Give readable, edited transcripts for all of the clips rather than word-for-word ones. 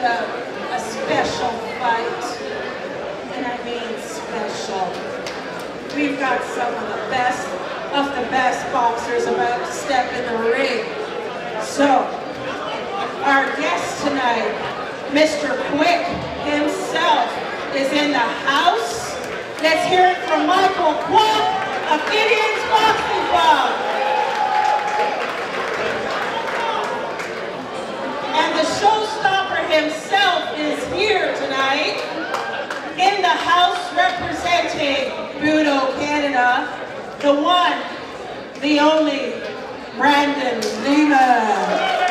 a special fight, and I mean special. We've got some of the best boxers about to step in the ring. So, our guest tonight, Mr. Quach himself, is in the house. Let's hear it from Michael Quach of Gideon's Boxing Club. And the showstopper himself is here tonight in the house representing Budo Canada, the one, the only, Brandon Leamon.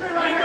Right.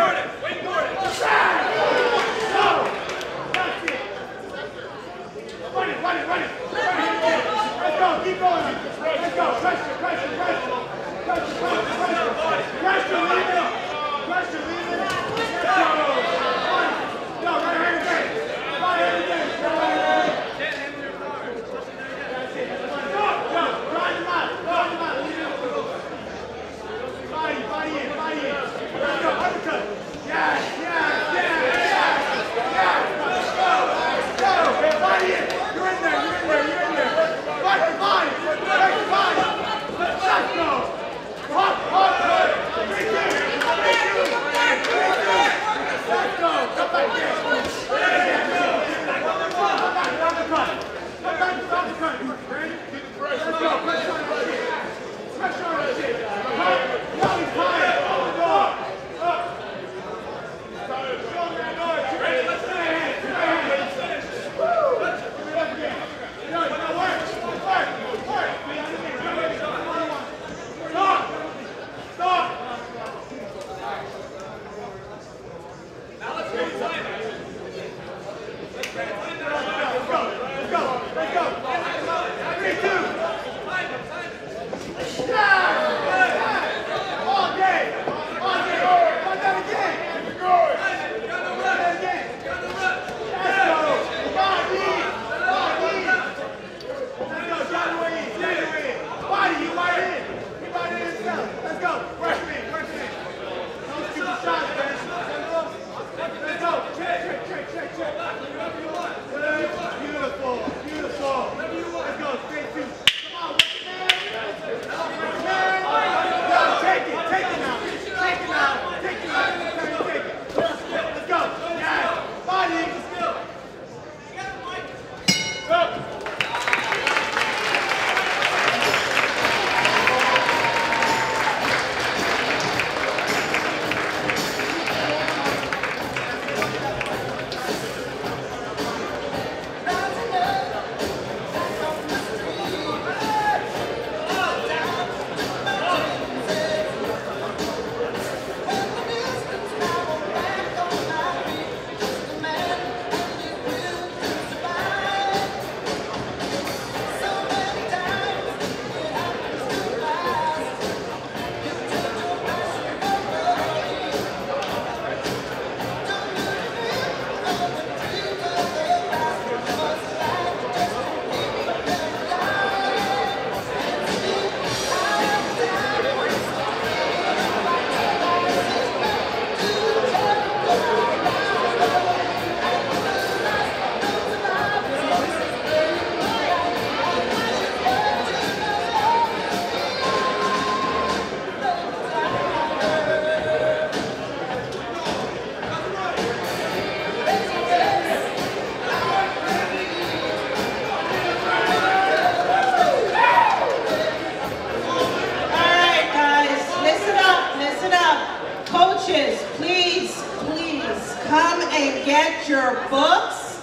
is, please, please come and get your books.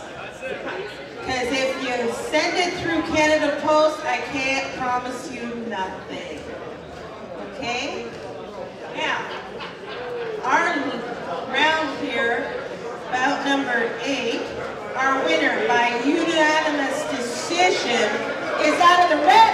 Because if you send it through Canada Post, I can't promise you nothing. Okay? Now, our round here, bout number 8, our winner by unanimous decision is out of the red.